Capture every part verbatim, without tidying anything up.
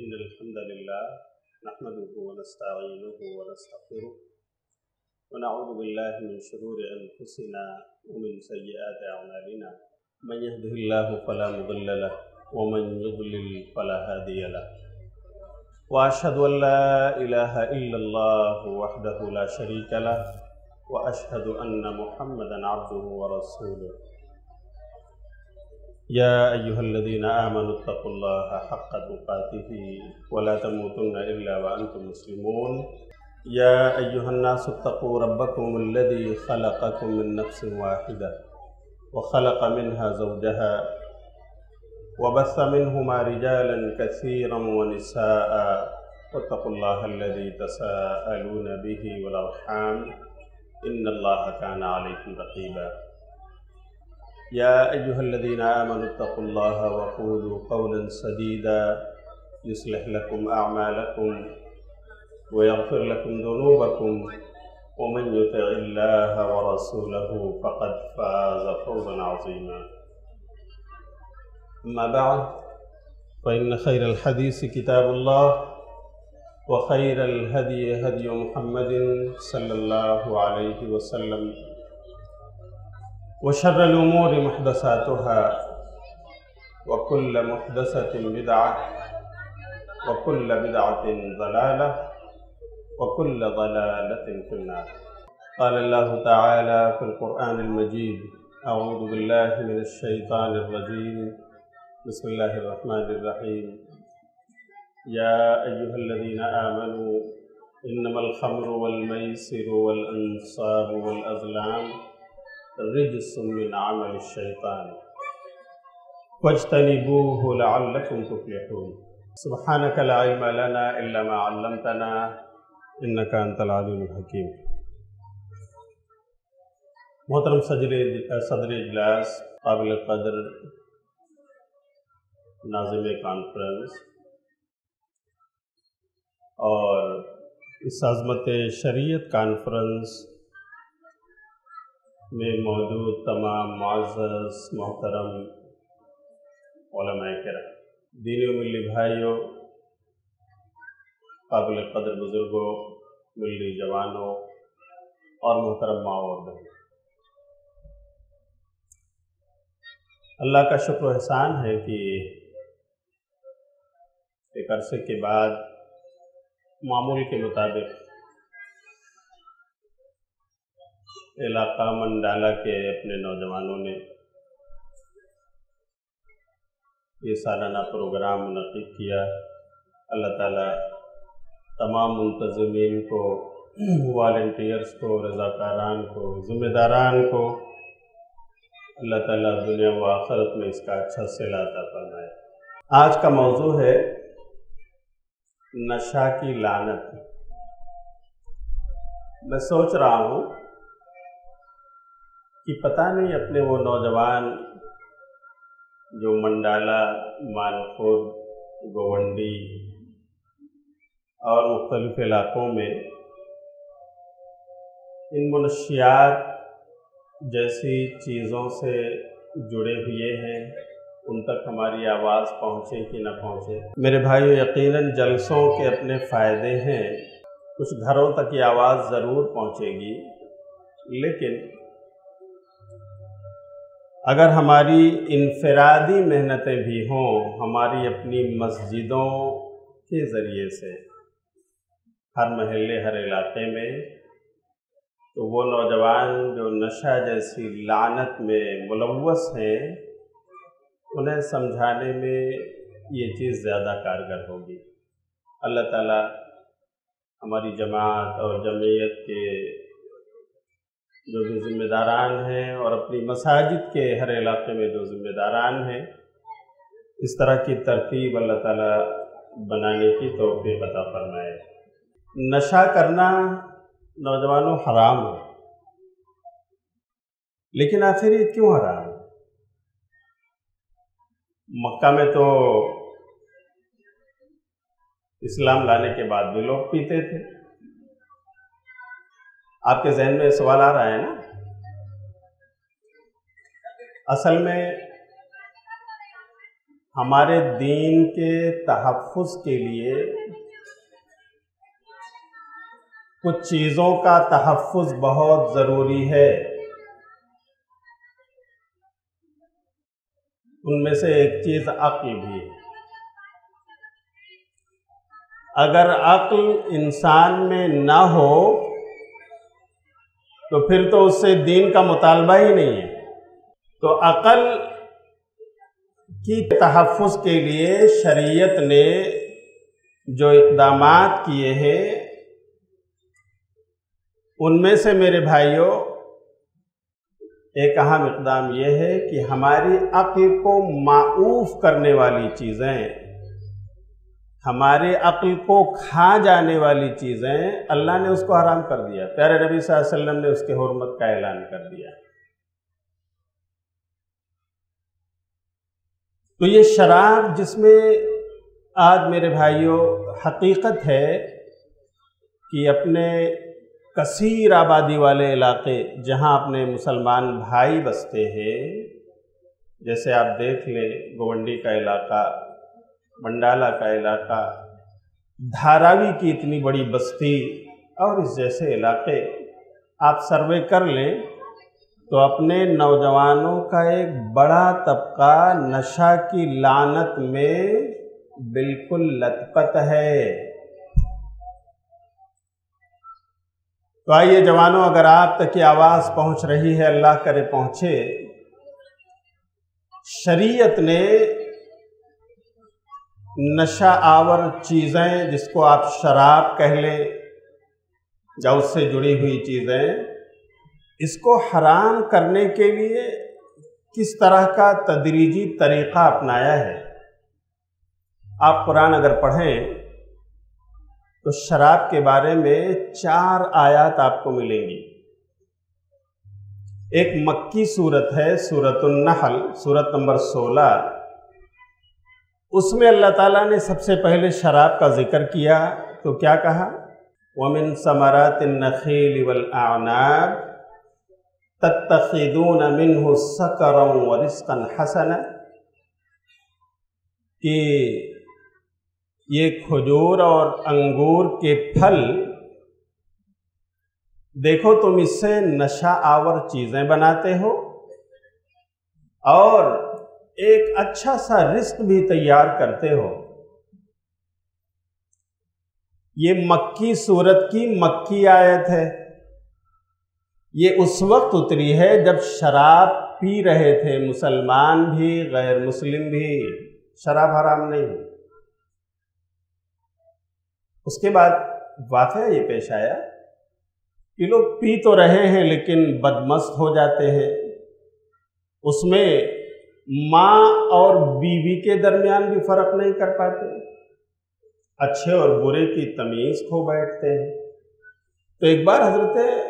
إن الحمد لله نحمده ونستعينه ونستغفره ونعوذ بالله من شرور أنفسنا ومن سيئات أعمالنا من يهده الله فلا مضل له ومن يضلل فلا هادي له وأشهد أن لا إله إلا الله وحده لا شريك له وأشهد أن محمدا عبده ورسوله يا أيها الذين آمنوا اتقوا الله حق تقاته ولا تموتن إلا وأنتم مسلمون يا أيها الناس اتقوا ربكم الذي خلقكم من نفس واحدة وخلق منها زوجها وبث منهما رجالا كثيرا ونساء واتقوا الله الذي تساءلون به والأرحام إن الله كان عليكم رقيبا يا أيها الذين آمنوا اتقوا الله وقولوا قولا سديدا يصلح لكم أعمالكم ويغفر لكم ذنوبكم ومن يطع الله ورسوله فقد فاز فوزا عظيما أما بعد فإن خير الحديث كتاب الله وخير الهدي هدي محمد صلى الله عليه وسلم وشر الأمور محدثاتها وكل محدثة بدعة وكل بدعة ضلالة وكل ضلالة في النار. قال الله تعالى في القرآن المجيد أعوذ بالله من الشيطان الرجيم بسم الله الرحمن الرحيم يا أيها الذين آمنوا إنما الخمر والميسر والأنصاب والأزلام رجس من عمل الشيطان واجتنبوه لعلكم تفلحون سبحانك لا علم لنا إلا ما علمتنا इन्नका अंतल आलिमुल हकीम। मोहतरम सदर इजलास काबिल कदर नाज़िम कॉन्फ्रेंस और इस आज़मत शरीयत कॉन्फ्रेंस में मौजूद तमाम मुअज़्ज़ज़ मोहतरम उलमाए किराम, दीनी मिल्ली भाइयों, काबिल कदर बुज़ुर्गों, मिली जवानों और मोहतरम माओ और बहनों, अल्लाह का शुक्र एहसान है कि एक अरसे के बाद मामूल के मुताबिक इलाका मंडाला के अपने नौजवानों ने ये सालाना प्रोग्राम मुनक़िद किया। अल्लाह ताला तमाम मुंतज़मीन को, वालंटियर्स को, रज़ाकारान को, ज़िम्मेदारान को अल्लाह ताला दुनिया व आखिरत में इसका अच्छा सिला अता फरमाए। आज का मौजू है नशा की लानत। मैं सोच रहा हूँ कि पता नहीं अपने वो नौजवान जो मंडाला, मानखुर्द, गोवंडी और मुख्तलिफ इलाक़ों में इन मनशियात जैसी चीज़ों से जुड़े हुए हैं, उन तक हमारी आवाज़ पहुँचे कि न पहुँचे। मेरे भाइयों, यकीनन जलसों के अपने फ़ायदे हैं, कुछ घरों तक ये आवाज़ ज़रूर पहुँचेगी, लेकिन अगर हमारी इनफरादी मेहनतें भी हों, हमारी अपनी मस्जिदों के ज़रिए से हर महल्ले, हर इलाके में, तो वो नौजवान जो नशा जैसी लानत में मुलव्वस हैं, उन्हें समझाने में ये चीज़ ज़्यादा कारगर होगी। अल्लाह ताला हमारी जमात और जमीयत के जो भी ज़िम्मेदारान हैं और अपनी मसाजिद के हर इलाके में जो ज़िम्मेदारान हैं, इस तरह की तरतीब अल्लाह ताला बनाने की तौफीक अता फरमाए। नशा करना नौजवानों हराम है, लेकिन आखिर ये क्यों हराम है? मक्का में तो इस्लाम लाने के बाद भी लोग पीते थे। आपके जहन में सवाल आ रहा है ना? असल में हमारे दीन के तहफ़्फ़ुज़ के लिए कुछ चीज़ों का तहफ़्फ़ुज़ बहुत ज़रूरी है। उनमें से एक चीज़ अक्ल भी। अगर अक्ल इंसान में ना हो तो फिर तो उससे दीन का मुतालबा ही नहीं है। तो अक्ल की तहफ़्फ़ुज़ के लिए शरीयत ने जो इक़दामात किए हैं उनमें से मेरे भाइयों एक अहम इक़दाम यह है कि हमारी अक्ल को माऊफ़ करने वाली चीज़ें, हमारे अक्ल को खा जाने वाली चीज़ें अल्लाह ने उसको हराम कर दिया। प्यारे नबी सल्लल्लाहु अलैहि वसल्लम ने उसके हुर्मत का ऐलान कर दिया। तो ये शराब जिसमें आज मेरे भाइयों हकीकत है कि अपने कसीर आबादी वाले इलाके जहाँ अपने मुसलमान भाई बसते हैं, जैसे आप देख लें गोवंडी का इलाका, मंडाला का इलाका, धारावी की इतनी बड़ी बस्ती और इस जैसे इलाके आप सर्वे कर लें तो अपने नौजवानों का एक बड़ा तबका नशा की लानत में बिल्कुल लथपथ है। तो आइए जवानों, अगर आप तक ये आवाज़ पहुंच रही है, अल्लाह करे पहुंचे, शरीयत ने नशा आवर चीज़ें जिसको आप शराब कह लें या उससे जुड़ी हुई चीज़ें, इसको हराम करने के लिए किस तरह का तदरीजी तरीक़ा अपनाया है। आप कुरान अगर पढ़ें तो शराब के बारे में चार आयत आपको मिलेंगी। एक मक्की सूरत है, सूरतुन नहल, सूरत नंबर सोलह, उसमें अल्लाह ताला ने सबसे पहले शराब का ज़िक्र किया। तो क्या कहा? वमिन समरातिन नखील वल अनाब तत्तखिदून मिन्हु सकरन व रिज़्क़न हसना, कि ये खजूर और अंगूर के फल देखो तुम इससे नशा आवर चीज़ें बनाते हो और एक अच्छा सा रिस्क भी तैयार करते हो। ये मक्की सूरत की मक्की आयत है। ये उस वक्त उतरी है जब शराब पी रहे थे मुसलमान भी, गैर मुस्लिम भी। शराब हराम नहीं हुई। उसके बाद वाक़या ये पेश आया कि लोग पी तो रहे हैं लेकिन बदमस्त हो जाते हैं। उसमें माँ और बीवी के दरमियान भी फ़र्क नहीं कर पाते, अच्छे और बुरे की तमीज़ खो बैठते हैं। तो एक बार हज़रत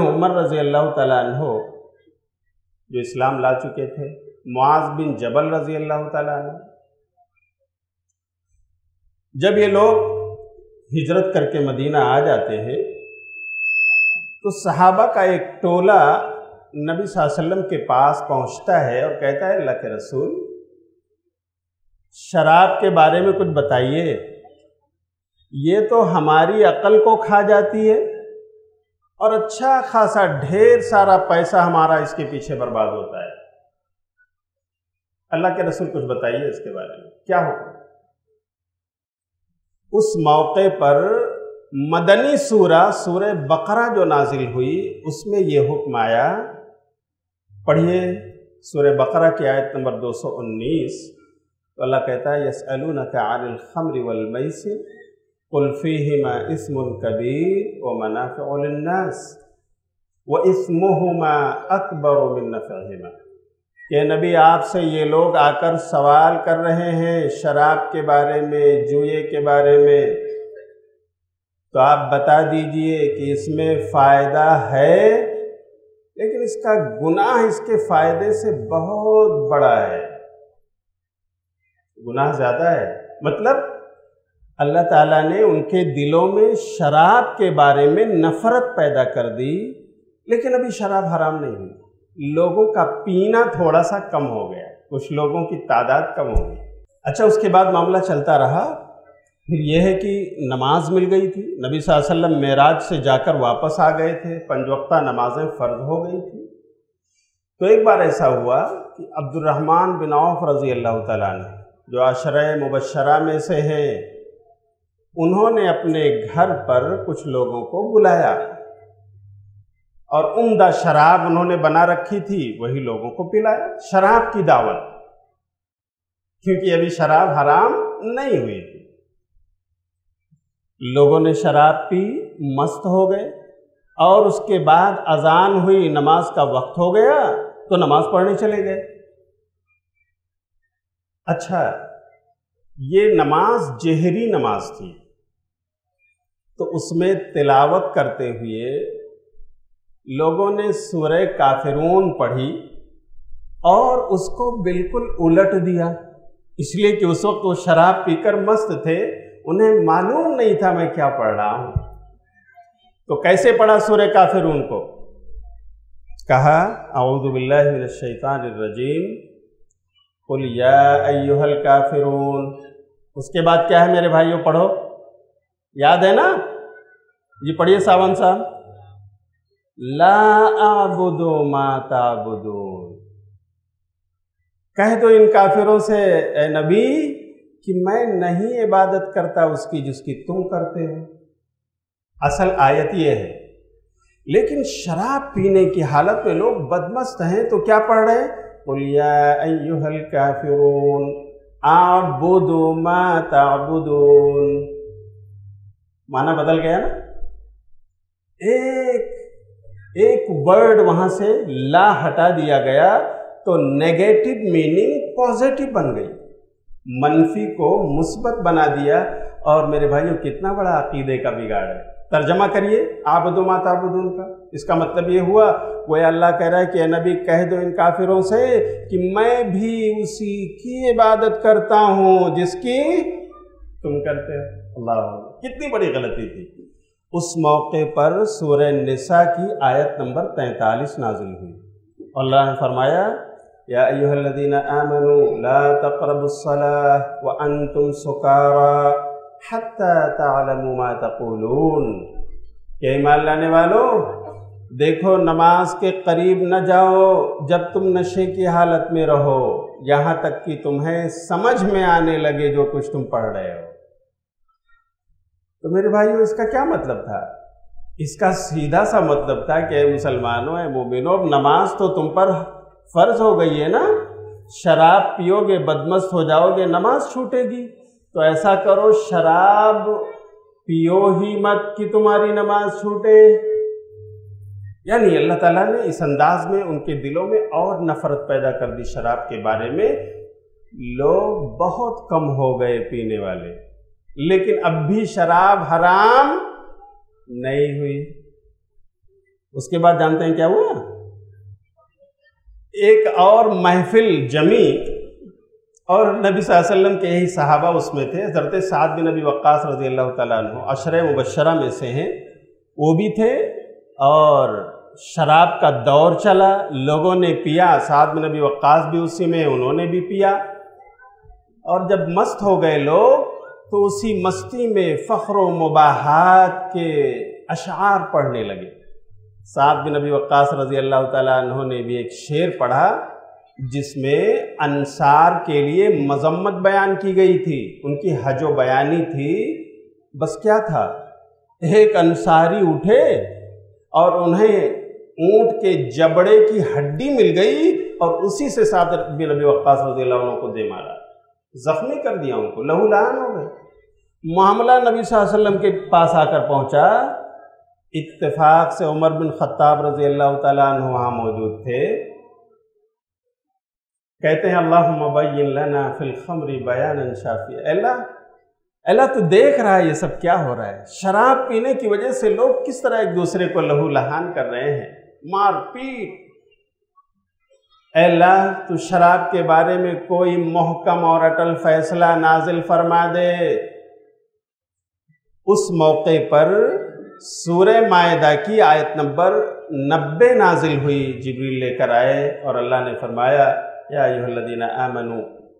उमर रज़ी अल्लाह ताला अन्हो जो इस्लाम ला चुके थे, मुआज़ बिन जबल रज़ी अल्लाह ताला अन्हो, जब ये लोग हिजरत करके मदीना आ जाते हैं तो सहाबा का एक टोला नबी सल्लल्लाहु अलैहि वसल्लम के पास पहुंचता है और कहता है, अल्लाह के रसूल शराब के बारे में कुछ बताइए, ये तो हमारी अक्ल को खा जाती है और अच्छा खासा ढेर सारा पैसा हमारा इसके पीछे बर्बाद होता है। अल्लाह के रसूल कुछ बताइए इसके बारे में, क्या होगा? उस मौके पर मदनी सूरा सूरह बकरा जो नाजिल हुई उसमें यह हुक्म आया। पढ़िए सूरह बकरा की आयत नंबर दो सौ उन्नीस। तो अल्लाह कहता है, यसअलूनका अनिल खम्रि वल मैसिर कुल फीहिमा इस्मुन कबीर व मनाफ़िउ लिन्नास व इस्मुहुमा अकबरु मिन नफ़अहिमा, के नबी आपसे ये लोग आकर सवाल कर रहे हैं शराब के बारे में, जुए के बारे में, तो आप बता दीजिए कि इसमें फ़ायदा है लेकिन इसका गुनाह इसके फ़ायदे से बहुत बड़ा है, गुनाह ज़्यादा है। मतलब अल्लाह ताला ने उनके दिलों में शराब के बारे में नफ़रत पैदा कर दी, लेकिन अभी शराब हराम नहीं हुई, लोगों का पीना थोड़ा सा कम हो गया, कुछ लोगों की तादाद कम हो गई। अच्छा, उसके बाद मामला चलता रहा। फिर यह है कि नमाज मिल गई थी, नबी सल्लल्लाहु अलैहि वसल्लम मेराज से जाकर वापस आ गए थे, पंज वक्ता नमाजें फ़र्ज हो गई थी। तो एक बार ऐसा हुआ कि अब्दुर्रहमान बिन औफ रज़ी अल्लाह तआला ने, जो आशरा मुबशरा में से हैं, उन्होंने अपने घर पर कुछ लोगों को बुलाया और उम्दा शराब उन्होंने बना रखी थी, वही लोगों को पिलाया। शराब की दावत, क्योंकि अभी शराब हराम नहीं हुई थी। लोगों ने शराब पी, मस्त हो गए, और उसके बाद अजान हुई, नमाज का वक्त हो गया, तो नमाज पढ़ने चले गए। अच्छा, ये नमाज जहरी नमाज थी, तो उसमें तिलावत करते हुए लोगों ने सूरह काफिरून पढ़ी और उसको बिल्कुल उलट दिया, इसलिए कि उस वक्त वो शराब पीकर मस्त थे, उन्हें मालूम नहीं था मैं क्या पढ़ रहा हूं। तो कैसे पढ़ा सूरह काफिरून को? कहा, औज़ु बिल्लाहि मिनश शैतानिर रजीम, कुल या अय्युहल काफिरून। उसके बाद क्या है मेरे भाइयों, पढ़ो, याद है ना जी? पढ़िए सावन साहब, ला आबुदु मा ताबुदून। कह दो इन काफिरों से, ए नबी, कि मैं नहीं इबादत करता उसकी जिसकी तुम करते हो। असल आयत यह है, लेकिन शराब पीने की हालत में लोग बदमस्त हैं, तो क्या पढ़ रहे हैं? कुल या अय्युहल काफिरून आबुदु मा ताबुदून। माना बदल गया ना, एक एक वर्ड वहां से ला हटा दिया गया, तो नेगेटिव मीनिंग पॉजिटिव बन गई, मनफी को मुस्बत बना दिया। और मेरे भाइयों, कितना बड़ा अकीदे का बिगाड़ है। तर्जमा करिए आबुदु मा ताबुदून का। इसका मतलब ये हुआ, वो अल्लाह कह रहा है कि नबी कह दो इन काफिरों से कि मैं भी उसी की इबादत करता हूँ जिसकी तुम करते हो। अल्लाह, कितनी बड़ी गलती थी। उस मौके पर सूरह निसा की आयत नंबर तैंतालीस नाजिल हुई। अल्लाह ने फरमाया, या अय्युहल्लज़ीना आमनू ला तक़रबुस्सलाह व अंतुम सुकारा हत्ता तअलमू मा तक़ूलून। क्या ईमान लाने वालों, देखो नमाज के करीब न जाओ जब तुम नशे की हालत में रहो, यहाँ तक कि तुम्हें समझ में आने लगे जो कुछ तुम पढ़ रहे हो। तो मेरे भाइयों, इसका क्या मतलब था? इसका सीधा सा मतलब था कि मुसलमानों, मोमिनों, नमाज तो तुम पर फ़र्ज हो गई है ना, शराब पियोगे, बदमस्त हो जाओगे, नमाज छूटेगी। तो ऐसा करो, शराब पियो ही मत कि तुम्हारी नमाज छूटे। यानी अल्लाह ताला ने इस अंदाज में उनके दिलों में और नफरत पैदा कर दी शराब के बारे में। लोग बहुत कम हो गए पीने वाले, लेकिन अब भी शराब हराम नहीं हुई। उसके बाद जानते हैं क्या हुआ? एक और महफिल जमी, और नबी सल्लल्लाहु अलैहि वसल्लम के यही सहाबा उसमें थे। हज़रत साद बिन अबी वक़ास रज़ी अल्लाह तआला अन्हु, अशरे मुबशरा में से हैं, वो भी थे। और शराब का दौर चला, लोगों ने पिया, साद बिन अबी वक़ास भी उसी में, उन्होंने भी पिया। और जब मस्त हो गए लोग, तो उसी मस्ती में फ़ख्र मुबाहात के अशआर पढ़ने लगे। साद बिन अबी वक़ास रज़ी अल्लाह तआला अन्हु ने भी एक शेर पढ़ा, जिसमें अंसार के लिए मजम्मत बयान की गई थी, उनकी हजो बयानी थी। बस क्या था, एक अंसारी उठे और उन्हें ऊँट के जबड़े की हड्डी मिल गई, और उसी से साद बिन अबी वक़ास रज़ी अल्लाह अन्हु को दे मारा, ज़ख्मी कर दिया उनको, लहूलुहान हो गए। मामला नबी सल्लल्लाहु अलैहि वसल्लम के पास आकर पहुँचा। इत्तेफाक से उमर बिन खत्ताब रज़ी अल्लाह तआला अन्हु वहाँ मौजूद थे। कहते हैं, अल्लाहुम्मा बय्यिन लना फिल खम्री बयानन शाफिया। अल्लाह अल्लाह, तो देख रहा है ये सब क्या हो रहा है। शराब पीने की वजह से लोग किस तरह एक दूसरे को लहू लहान कर रहे हैं, मारपीट। अल्लाह, तो शराब के बारे में कोई मोहकम और अटल फैसला नाजिल फरमा दे। उस मौके पर सूरह मायदा की आयत नंबर नब्बे नाजिल हुई। जिब्रील लेकर आए और अल्लाह ने फरमाया, या अय्युहल्लज़ीना आमनू,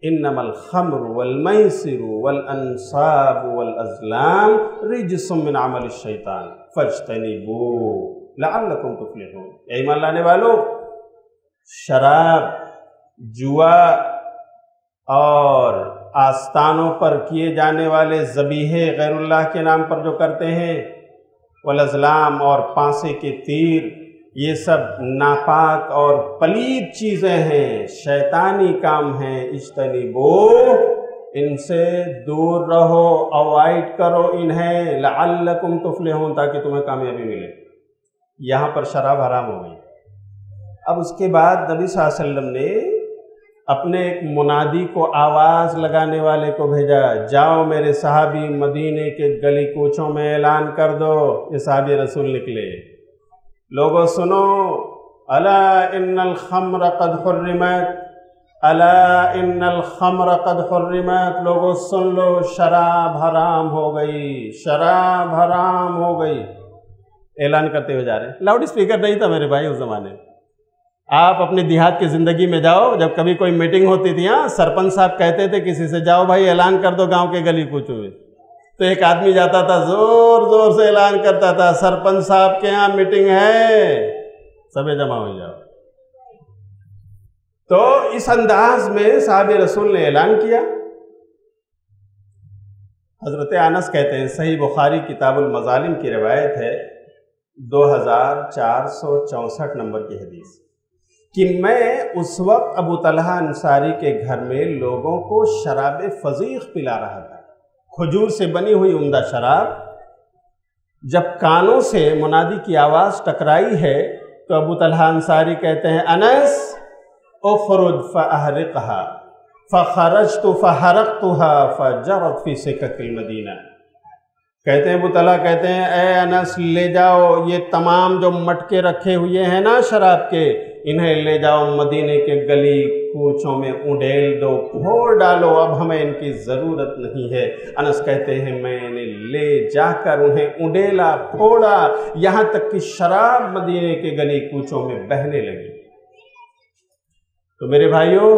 इन्नमल खम्रु वल मैसिरु वल अंसाबु वल अज़लाम रिज्सुम मिन अमल शैतान फज्तनिबू लअल्लकुम तुफ्लिहून। ऐ ईमान लाने वालों, शराब, जुआ और आस्थानों पर किए जाने वाले ज़बीहे गैरुल्लाह के नाम पर जो करते हैं, वल अज़लाम और पांसे के तीर, ये सब नापाक और पलीद चीज़ें हैं, शैतानी काम हैं। इज्तनिबू, इनसे दूर रहो, अवॉइड करो इन्हें, लअल्लकुम तुफ्लिहून, ताकि तुम्हें कामयाबी मिले। यहाँ पर शराब हराम हो गई। अब उसके बाद नबी सल्लल्लाहु अलैहि वसल्लम ने अपने एक मुनादी को, आवाज़ लगाने वाले को भेजा, जाओ मेरे सहाबी, मदीने के गली कूचों में ऐलान कर दो। ये सहाबी रसूल निकले, लोगों सुनो, अला इन्नल खम्र कद हुर्रिमत, अला इन्नल खम्र कद हुर्रिमत, लोगों सुन लो, शराब हराम हो गई, शराब हराम हो गई। ऐलान करते हुए जा रहे, लाउड स्पीकर नहीं था मेरे भाई उस ज़माने में। आप अपने देहात की ज़िंदगी में जाओ, जब कभी कोई मीटिंग होती थी, हाँ, सरपंच साहब कहते थे किसी से, जाओ भाई ऐलान कर दो गांव के गली कूचों में, तो एक आदमी जाता था, ज़ोर ज़ोर से ऐलान करता था, सरपंच साहब के यहाँ मीटिंग है, सभी जमा हो जाओ। तो इस अंदाज में साहबे रसूल ने ऐलान किया। हज़रत अनस कहते हैं, सही बुखारी किताबुल मज़ालिम की रिवायत है, दो हज़ार चार सौ चौंसठ नंबर की हदीस, कि मैं उस वक्त अबू तलहा अंसारी के घर में लोगों को शराब फजीख पिला रहा था, खजूर से बनी हुई उम्दा शराब। जब कानों से मुनादी की आवाज़ टकराई है तो अबू तलहा अंसारी कहते हैं, अनस उखरुज फअहरिकहा फखरजतु फहरकतुहा फजरत फी सिककिल मदीना। कहते हैं अबू तलहा, कहते हैं, ए अनस, ले जाओ ये तमाम जो मटके रखे हुए हैं ना शराब के, इन्हें ले जाओ मदीने के गली कूचों में, उडेल दो, फोड़ डालो, अब हमें इनकी ज़रूरत नहीं है। अनस कहते हैं, मैंने ले जाकर उन्हें उडेला, फोड़ा, यहाँ तक कि शराब मदीने के गली कूचों में बहने लगी। तो मेरे भाइयों,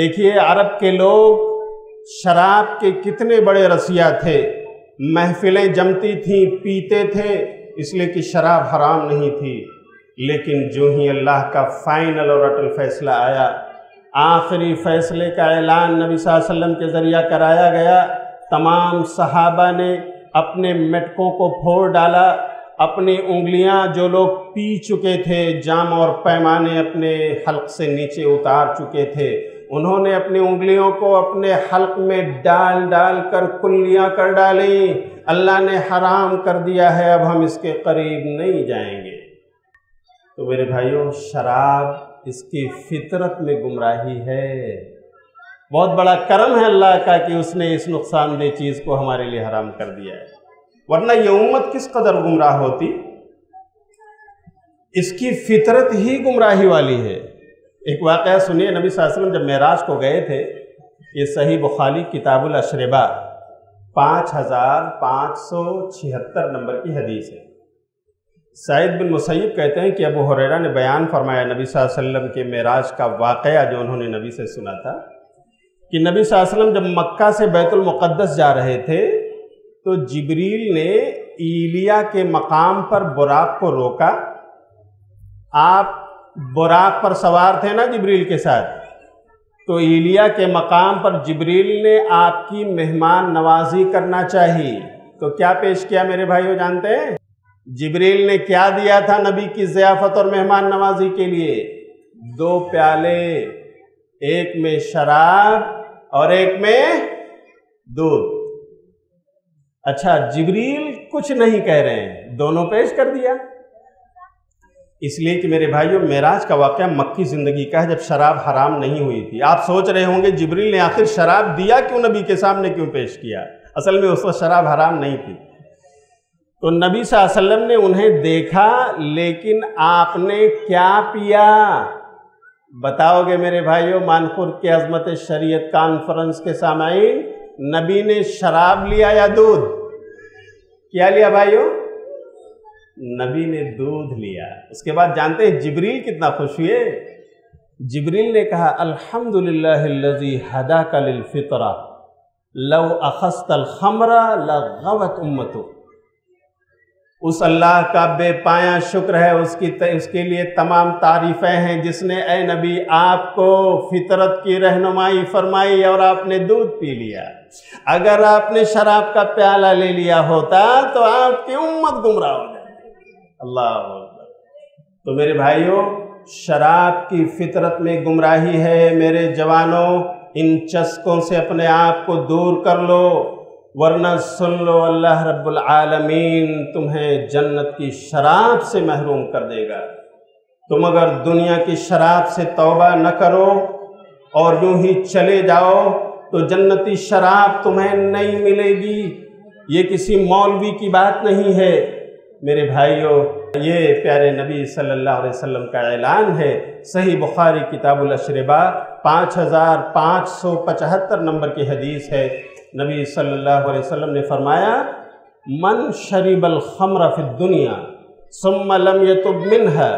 देखिए अरब के लोग शराब के कितने बड़े रसिया थे, महफिलें जमती थीं, पीते थे, इसलिए कि शराब हराम नहीं थी। लेकिन जो ही अल्लाह का फाइनल और अटल फैसला आया, आखिरी फैसले का ऐलान नबी सल्लल्लाहु अलैहि वसल्लम के ज़रिया कराया गया, तमाम सहाबा ने अपने मटकों को फोड़ डाला, अपनी उंगलियां जो लोग पी चुके थे, जाम और पैमाने अपने हल्क से नीचे उतार चुके थे, उन्होंने अपनी उंगलियों को अपने हल्क में डाल डाल कर कुल्लियाँ कर डाली। अल्लाह ने हराम कर दिया है, अब हम इसके करीब नहीं जाएंगे। तो मेरे भाइयों, शराब इसकी फितरत में गुमराही है। बहुत बड़ा करम है अल्लाह का कि उसने इस नुकसानदेह चीज़ को हमारे लिए हराम कर दिया है, वरना ये उम्मत किस कदर गुमराह होती। इसकी फितरत ही गुमराही वाली है। एक वाक़या सुनिए, नबी सल्लल्लाहु अलैहि वसल्लम जब मेराज को गए थे, ये सही बुखारी किताबुल अशरबा पाँच हज़ार पाँच सौ छिहत्तर नंबर की हदीस है। सईद बिन मुसैब कहते हैं कि अबू हुरैरा ने बयान फरमाया नबी सल्लल्लाहु अलैहि वसल्लम के मेराज का वाक़या जो उन्होंने नबी से सुना था, कि नबी सल्लल्लाहु अलैहि वसल्लम जब मक्का से बैतुल मुक़द्दस जा रहे थे तो जिब्रील ने ईलिया के मकाम पर बुराक को रोका। आप बुराक पर सवार थे ना जिब्रील के साथ, तो ईलिया के मकाम पर जिब्रील ने आपकी मेहमान नवाजी करना चाहिए। तो क्या पेश किया मेरे भाइयों, जानते हैं जिब्रील ने क्या दिया था नबी की ज़ियाफ़त और मेहमान नवाजी के लिए? दो प्याले, एक में शराब और एक में दूध। अच्छा, जिब्रील कुछ नहीं कह रहे हैं, दोनों पेश कर दिया। इसलिए कि मेरे भाइयों, मेराज का वाक़या मक्की ज़िंदगी का है, जब शराब हराम नहीं हुई थी। आप सोच रहे होंगे जिब्रील ने आखिर शराब दिया क्यों, नबी के सामने क्यों पेश किया? असल में उस वक्त शराब हराम नहीं थी। तो नबी सल्लल्लाहु अलैहि वसल्लम ने उन्हें देखा, लेकिन आपने क्या पिया बताओगे मेरे भाइयों? मानखुर्द के अज़मत शरीयत कॉन्फ्रेंस के सामाईन, नबी ने शराब लिया या दूध? क्या लिया भाइयों? नबी ने दूध लिया। उसके बाद जानते हैं जिब्रील कितना खुश हुए, जिब्रील ने कहा अल्हम्दुलिल्लाहिल्लज़ी हदाका लिल्फ़ितरा लौ अखस्तल खमरा लग़वत उम्मतु। उस अल्लाह का बेपाया शुक्र है, उसकी उसके लिए तमाम तारीफ़ें हैं जिसने ए नबी आपको फितरत की रहनुमाई फरमाई और आपने दूध पी लिया। अगर आपने शराब का प्याला ले लिया होता तो आपकी उम्मत गुमराह हो जाती। अल्लाह अकबर। तो मेरे भाइयों, शराब की फितरत में गुमराही है। मेरे जवानों, इन चस्कों से अपने आप को दूर कर लो, वरना सुन लो, अल्लाह रब्बुल आलमीन तुम्हें जन्नत की शराब से महरूम कर देगा। तुम अगर दुनिया की शराब से तौबा न करो और यूं ही चले जाओ तो जन्नती शराब तुम्हें नहीं मिलेगी। ये किसी मौलवी की बात नहीं है मेरे भाइयों, ये प्यारे नबी सल्लल्लाहु अलैहि वसल्लम का ऐलान है। सही बुखारी किताबुल अशरबा पाँच हज़ार पाँच सौ पचहत्तर नंबर की हदीस है। नबी सल्लल्लाहु अलैहि वसल्लम ने फरमाया, मन शरीबल खमरा फिद दुनिया सुम्मा लम यतुब मिन्हा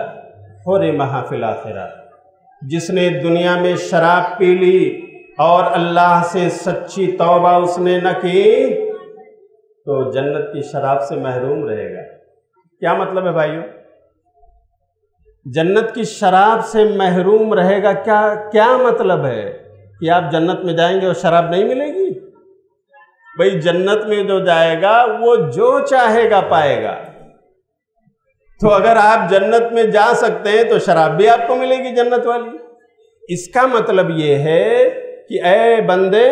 हुरिमहा फिल आखिरा। जिसने दुनिया में शराब पी ली और अल्लाह से सच्ची तौबा उसने न की तो जन्नत की शराब से महरूम रहेगा। क्या मतलब है भाइयों, जन्नत की शराब से महरूम रहेगा? क्या क्या मतलब है कि आप जन्नत में जाएंगे और शराब नहीं मिलेगी? भाई जन्नत में जो जाएगा वो जो चाहेगा पाएगा। तो अगर आप जन्नत में जा सकते हैं तो शराब भी आपको मिलेगी जन्नत वाली। इसका मतलब ये है कि ऐ बंदे,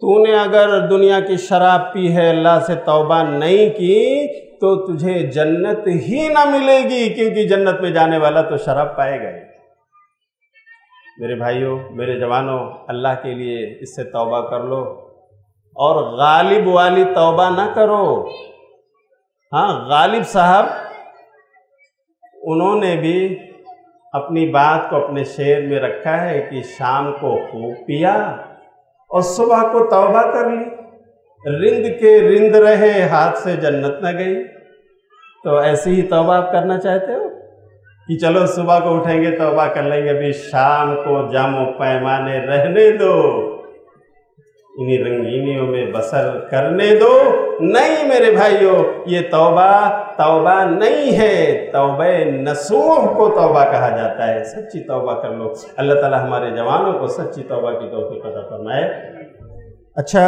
तूने अगर दुनिया की शराब पी है, अल्लाह से तौबा नहीं की तो तुझे जन्नत ही ना मिलेगी, क्योंकि जन्नत में जाने वाला तो शराब पाएगा ही। मेरे भाइयों, मेरे जवानों, अल्लाह के लिए इससे तौबा कर लो और गालिब वाली तौबा ना करो। हाँ, गालिब साहब, उन्होंने भी अपनी बात को अपने शेर में रखा है कि शाम को खूब पिया और सुबह को तौबा कर ली, रिंद के रिंद रहे, हाथ से जन्नत न गई। तो ऐसी ही तौबा आप करना चाहते हो कि चलो सुबह को उठेंगे तौबा कर लेंगे, अभी शाम को जामो पैमाने रहने दो, इन्हीं रंगीनियों में बसर करने दो। नहीं मेरे भाइयों, ये तौबा तौबा नहीं है, तौबे नसूह को तौबा कहा जाता है। सच्ची तौबा कर लो। अल्लाह ताला हमारे जवानों को सच्ची तौबा की तौफीक अता फरमाए। अच्छा,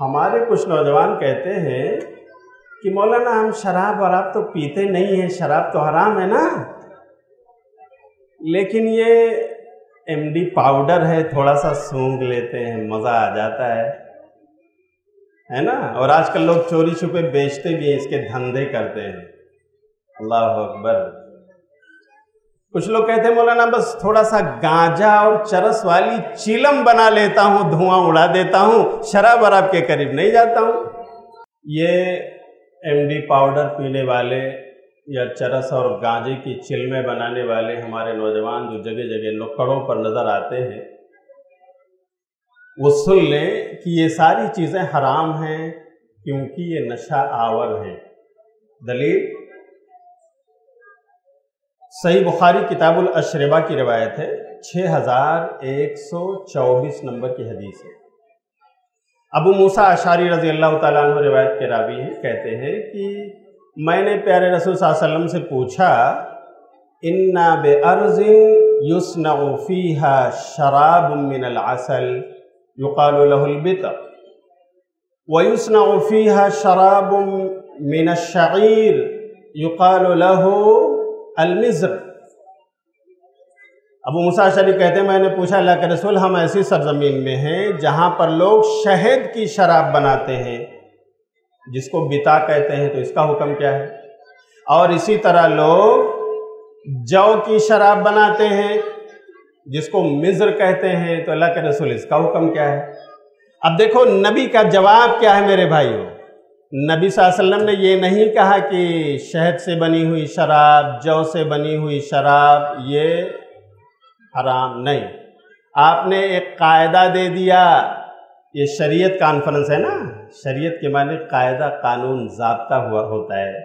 हमारे कुछ नौजवान कहते हैं कि मौलाना हम शराब वराब तो पीते नहीं हैं, शराब तो हराम है ना, लेकिन ये एमडी पाउडर है, थोड़ा सा सूंघ लेते हैं, मज़ा आ जाता है है ना। और आजकल लोग चोरी छुपे बेचते भी हैं, इसके धंधे करते हैं। अल्लाह अकबर। कुछ लोग कहते हैं मौलाना बस थोड़ा सा गांजा और चरस वाली चिलम बना लेता हूँ, धुआं उड़ा देता हूँ, शराब वराब के करीब नहीं जाता हूँ। ये एमडी पाउडर पीने वाले या चरस और गांजे की चिलमें बनाने वाले हमारे नौजवान जो जगह जगह नुक्कड़ों पर नज़र आते हैं, वो सुन लें कि ये सारी चीज़ें हराम हैं क्योंकि ये नशा आवर हैं। दलील सही बुखारी किताबुल अशरबा की रिवायत है, छः हज़ार एक सौ चौबीस नंबर की हदीस है। अबू मूसा अशारी रज़ी अल्लाह ताला अन्हु रिवायत के रावी हैं, कहते हैं कि मैंने प्यारे रसूल सल्लल्लाहु अलैहि वसल्लम से पूछा, इन्ना बे अर्ज़िन युस्नअ फ़ीहा शराबुम मिनल असल युक़ालु लहुल बितर व युस्नअ फ़ीहा शराबुम मिनश शईर युक़ालु लहु अल मिज़्र। अबू मूसा अशअरी कहते हैं, मैंने पूछा अल्लाह के रसूल, हम ऐसी सरज़मीन में हैं जहाँ पर लोग शहद की शराब बनाते हैं जिसको बिता कहते हैं, तो इसका हुक्म क्या है? और इसी तरह लोग जौ की शराब बनाते हैं जिसको मिज़्र कहते हैं, तो अल्लाह के रसूल इसका हुक्म क्या है? अब देखो नबी का जवाब क्या है मेरे भाइयों। नबी सल्लल्लाहु अलैहि वसल्लम ने ये नहीं कहा कि शहद से बनी हुई शराब, जौ से बनी हुई शराब ये हराम नहीं। आपने एक कायदा दे दिया, ये शरीयत कॉन्फ्रेंस है ना, शरीयत के माने कायदा, कानून, ज़ाब्ता हुआ होता है।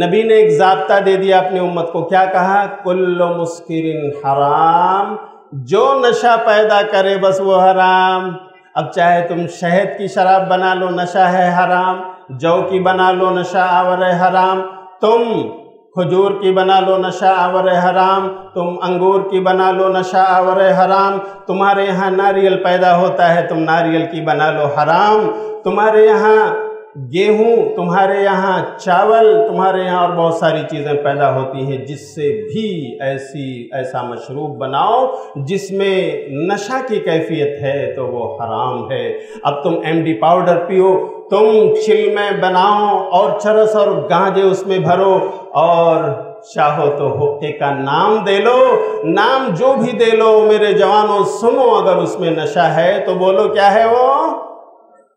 नबी ने एक ज़ाब्ता दे दिया अपने उम्मत को, क्या कहा? कुल्लु मुस्किरिन हराम, जो नशा पैदा करे बस वो हराम। अब चाहे तुम शहद की शराब बना लो, नशा है हराम। जौ की बना लो, नशा आवर है हराम। तुम खजूर की बना लो, नशा आवर है हराम। तुम अंगूर की बना लो, नशा आवर है हराम। तुम्हारे यहाँ नारियल पैदा होता है, तुम नारियल की बना लो, हराम। तुम्हारे यहाँ गेहूँ, तुम्हारे यहाँ चावल, तुम्हारे यहाँ और बहुत सारी चीज़ें पैदा होती हैं, जिससे भी ऐसी ऐसा मशरूब बनाओ जिसमें नशा की कैफियत है तो वो हराम है। अब तुम एमडी पाउडर पियो, तुम चिलमें बनाओ और चरस और गांजे उसमें भरो और चाहो तो हुक्के का नाम दे लो, नाम जो भी दे लो। मेरे जवानों सुनो, अगर उसमें नशा है तो बोलो क्या है वो?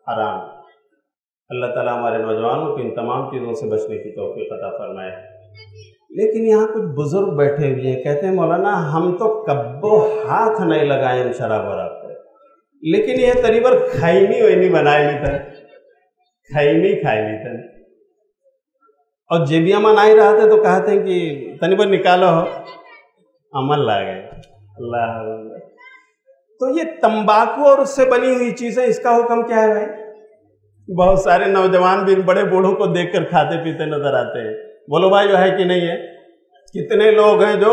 हराम। अल्लाह ताला हमारे नौजवानों को इन तमाम चीज़ों से बचने की तौफीक अता फरमाए। लेकिन यहाँ कुछ बुजुर्ग बैठे हुए हैं, कहते हैं मौलाना हम तो कब्बो हाथ नहीं लगाए हम शराब वराब पर, लेकिन यह तरीबर खैनी वैनी बनाए ली था, खैनी खाई ली तन और जेबिया मन आई रहा था तो कहते हैं कि तनी पर निकालो हो अमल ला गए। अल्लाह तो ये तंबाकू और उससे बनी हुई चीज़ें, इसका हुक्म क्या है भाई? बहुत सारे नौजवान भी बड़े बूढ़ों को देखकर खाते पीते नजर आते हैं, बोलो भाई जो है कि नहीं है? कितने लोग हैं जो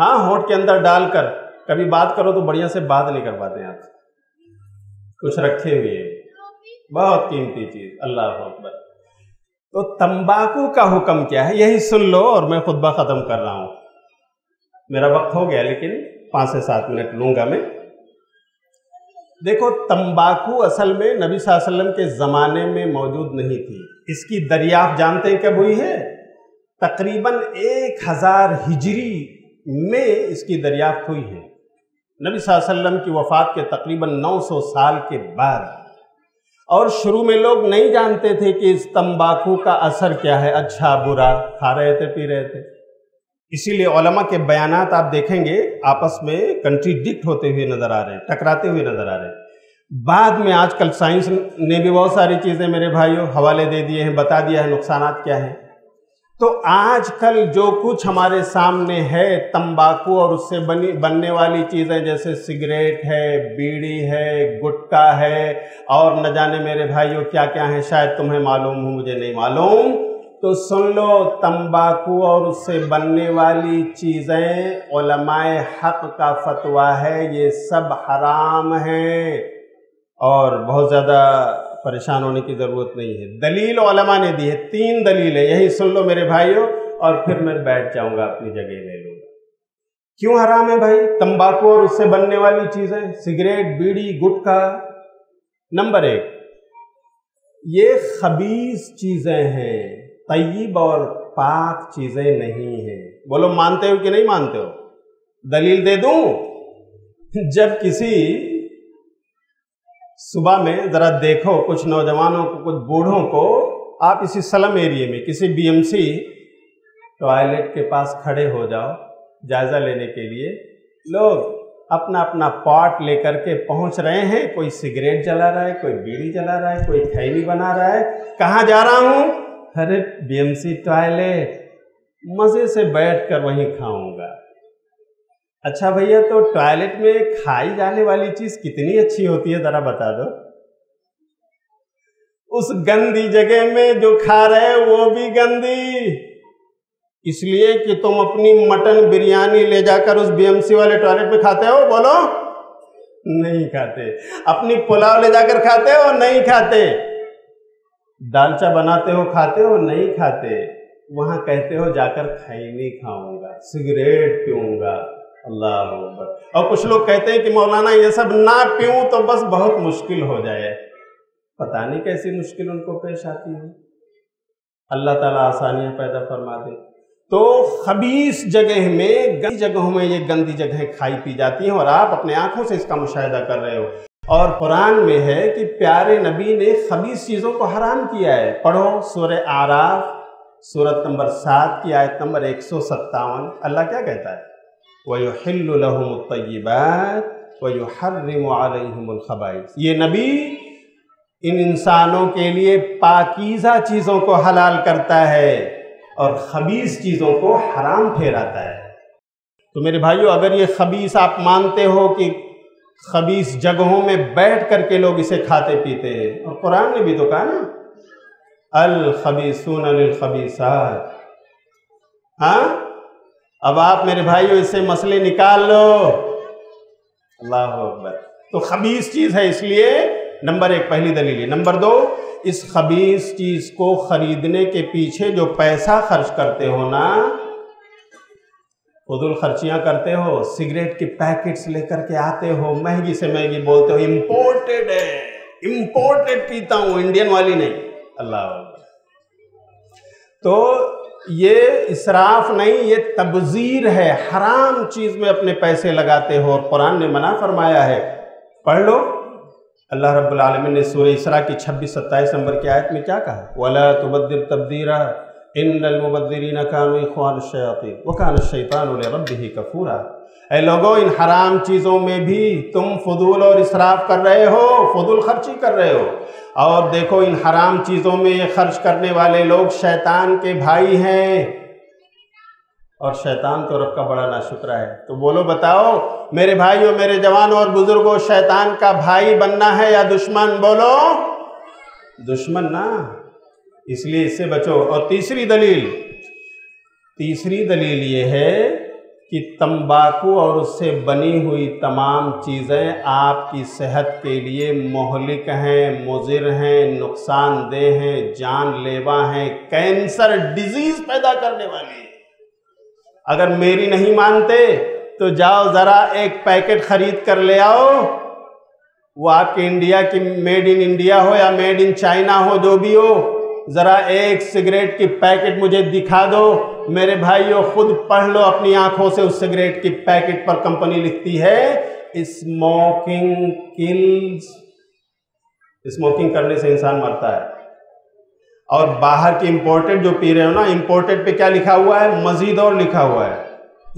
हाँ होंठ के अंदर डालकर कभी बात करो तो बढ़िया से बात नहीं कर पाते, आप कुछ रखे हुए बहुत कीमती चीज। अल्लाह अकबर। तो तंबाकू का हुक्म क्या है यही सुन लो और मैं खुतबा खत्म कर रहा हूं, मेरा वक्त हो गया लेकिन पांच से सात मिनट लूंगा मैं। देखो तंबाकू असल में नबी सल्लल्लाहु अलैहि वसल्लम के जमाने में मौजूद नहीं थी। इसकी दरियाफ्त जानते हैं कब हुई है? तकरीबन एक हजार हिजरी में इसकी दरियाफ्त हुई है। नबी सल्लल्लाहु अलैहि वसल्लम की वफात के तकरीबन नौ सौ साल के बाद। और शुरू में लोग नहीं जानते थे कि इस तंबाकू का असर क्या है, अच्छा बुरा, खा रहे थे पी रहे थे। इसीलिए उलमा के बयानात आप देखेंगे आपस में कंट्रीडिक्ट होते हुए नज़र आ रहे हैं, टकराते हुए नज़र आ रहे हैं। बाद में आजकल साइंस ने भी बहुत सारी चीज़ें मेरे भाइयों हवाले दे दिए हैं, बता दिया है नुकसान क्या हैं। तो आजकल जो कुछ हमारे सामने है तंबाकू और उससे बनी बनने वाली चीज़ें, जैसे सिगरेट है, बीड़ी है, गुटखा है और न जाने मेरे भाइयों क्या क्या है, शायद तुम्हें मालूम हो मुझे नहीं मालूम। तो सुन लो, तंबाकू और उससे बनने वाली चीज़ें उलमाए हक का फतवा है ये सब हराम है और बहुत ज़्यादा परेशान होने की ज़रूरत नहीं है। दलील उलमा ने दी है, तीन दलील है, यही सुन लो मेरे भाइयों और फिर मैं बैठ जाऊंगा अपनी जगह ले लूँगा। क्यों हराम है भाई तंबाकू और उससे बनने वाली चीज़ें, सिगरेट, बीड़ी, गुटखा? नंबर एक, ये खबीस चीज़ें हैं, तय्यब और पाक चीज़ें नहीं हैं। बोलो मानते हो कि नहीं मानते हो? दलील दे दूँ। जब किसी सुबह में ज़रा देखो कुछ नौजवानों को, कुछ बूढ़ों को, आप इसी सलम एरिया में किसी बीएमसी टॉयलेट के पास खड़े हो जाओ जायज़ा लेने के लिए, लोग अपना अपना पॉट लेकर के पहुंच रहे हैं, कोई सिगरेट जला रहा है, कोई बीड़ी जला रहा है, कोई खैनी बना रहा है। कहाँ जा रहा हूँ? अरे बीएमसी टॉयलेट, मज़े से बैठ कर वहीं खाऊँगा। अच्छा भैया तो टॉयलेट में खाई जाने वाली चीज कितनी अच्छी होती है जरा बता दो। उस गंदी जगह में जो खा रहे हैं वो भी गंदी, इसलिए कि तुम अपनी मटन बिरयानी ले जाकर उस बीएमसी वाले टॉयलेट में खाते हो? बोलो नहीं खाते। अपनी पुलाव ले जाकर खाते हो? नहीं खाते। दालचा बनाते हो खाते हो? नहीं खाते। वहां कहते हो जाकर खैनी खाऊंगा, सिगरेट पीऊंगा। अल्लाह अकबर। और कुछ लोग कहते हैं कि मौलाना ये सब ना पीऊँ तो बस बहुत मुश्किल हो जाए। पता नहीं कैसी मुश्किल उनको पेश आती है, अल्लाह ताला आसानियाँ पैदा फरमा दे। तो खबीस जगह में, गंदी जगहों में ये गंदी जगह खाई पी जाती हैं और आप अपने आँखों से इसका मुशाहिदा कर रहे हो। और कुरान में है कि प्यारे नबी ने खबीस चीज़ों को हराम किया है। पढ़ो सूरह आराफ सूरत नंबर सात की आयत नंबर एक सौ सत्तावन। अल्लाह क्या कहता है? वयुहिल्लु लहुमुत तय्यिबात वयुहर्रिमु अलैहिमुल खबाइस। ये नबी इन इंसानों के लिए पाकीज़ा चीज़ों को हलाल करता है और खबीस चीज़ों को हराम ठहराता है। तो मेरे भाइयों, अगर ये खबीस आप मानते हो कि खबीस जगहों में बैठ कर के लोग इसे खाते पीते हैं, और कुरान ने भी तो कहा ना, अल खबीसून लिल खबीसात। हाँ, अब आप मेरे भाइयों इससे मसले निकाल लो। अल्लाह हू अकबर। तो खबीस चीज़ है, इसलिए नंबर एक पहली दलील। नंबर दो, इस खबीस चीज़ को खरीदने के पीछे जो पैसा खर्च करते हो ना, फजूल खर्चियाँ करते हो, सिगरेट की पैकेट्स लेकर के आते हो, महंगी से महंगी बोलते हो इम्पोर्टेड है, इम्पोर्टेड पीता हूँ, इंडियन वाली नहीं। अल्लाह। तो ये इसराफ नहीं, ये तबजीर है, हराम चीज़ में अपने पैसे लगाते हो, और कुरान ने मना फरमाया है। पढ़ लो, अल्लाह रब्बुल आलमीन ने सूरह इसरा की छब्बीस सत्ताईस नंबर की आयत में क्या कहा, वला तुबद्दिल तब्दीरा इन्नल मुबद्दिरीना कानू इख्वान शैतान व कान शैतान लिरब्बिही कफूरा। ऐ लोगों, इन हराम चीज़ों में भी तुम फजूल और इसराफ कर रहे हो, फजूल खर्ची कर रहे हो, और देखो इन हराम चीज़ों में ये खर्च करने वाले लोग शैतान के भाई हैं, और शैतान तो रब का बड़ा नाशुक्रा है। तो बोलो, बताओ मेरे भाइयों, मेरे जवानों और बुजुर्गों, शैतान का भाई बनना है या दुश्मन? बोलो दुश्मन ना, इसलिए इससे बचो। और तीसरी दलील, तीसरी दलील ये है कि तंबाकू और उससे बनी हुई तमाम चीज़ें आपकी सेहत के लिए मोहलिक हैं, मुज़िर हैं, नुकसानदेह हैं, जानलेवा हैं, कैंसर डिजीज़ पैदा करने वाली है। अगर मेरी नहीं मानते तो जाओ ज़रा एक पैकेट खरीद कर ले आओ, वो आपके इंडिया की, मेड इन इंडिया हो या मेड इन चाइना हो, जो भी हो, ज़रा एक सिगरेट की पैकेट मुझे दिखा दो। मेरे भाइयों, खुद पढ़ लो अपनी आंखों से, उस सिगरेट की पैकेट पर कंपनी लिखती है स्मोकिंग किल्स, स्मोकिंग करने से इंसान मरता है। और बाहर की इंपोर्टेड जो पी रहे हो ना, इंपोर्टेड पे क्या लिखा हुआ है, मजीद और लिखा हुआ है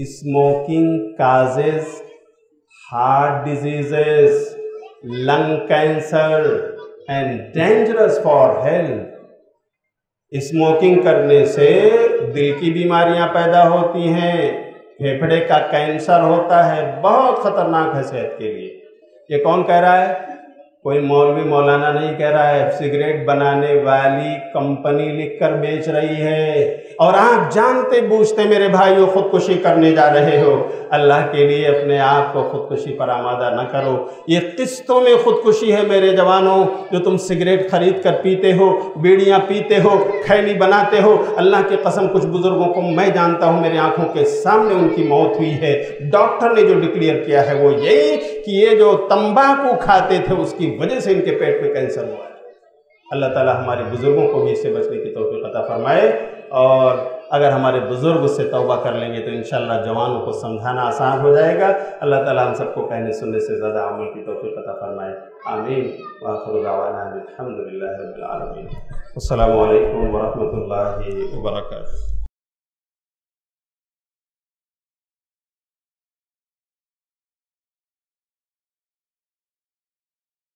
smoking causes heart diseases, lung cancer and dangerous for health. Smoking करने से दिल की बीमारियां पैदा होती हैं, फेफड़े का कैंसर होता है, बहुत खतरनाक है सेहत के लिए। ये कौन कह रहा है? कोई मौलवी मौलाना नहीं कह रहा है, सिगरेट बनाने वाली कंपनी लिखकर बेच रही है। और आप जानते बूझते मेरे भाइयों खुदकुशी करने जा रहे हो। अल्लाह के लिए अपने आप को खुदकुशी पर आमादा न करो। ये किस्तों में खुदकुशी है मेरे जवानों, जो तुम सिगरेट खरीद कर पीते हो, बीड़ियाँ पीते हो, खैनी बनाते हो। अल्लाह की कसम, कुछ बुज़ुर्गों को मैं जानता हूँ, मेरे आँखों के सामने उनकी मौत हुई है। डॉक्टर ने जो डिक्लेयर किया है वो यही कि ये जो तम्बाकू खाते थे उसकी वजह से इनके पेट में कैंसर हुआ है। अल्लाह ताला हमारे बुज़ुर्गों को भी इससे बचने की तौफीक अता फरमाए, और अगर हमारे बुज़ुर्ग उससे तौबा कर लेंगे तो इंशाअल्लाह जवानों को समझाना आसान हो जाएगा। अल्लाह ताला हम सबको कहने सुनने से ज़्यादा अमल की तौफीक अता फरमाए। आमीन। व आखिरु दअवाना अल्हम्दुलिल्लाहि रब्बिल आलमीन। अस्सलामु अलैकुम व रहमतुल्लाहि व बरकातुहू।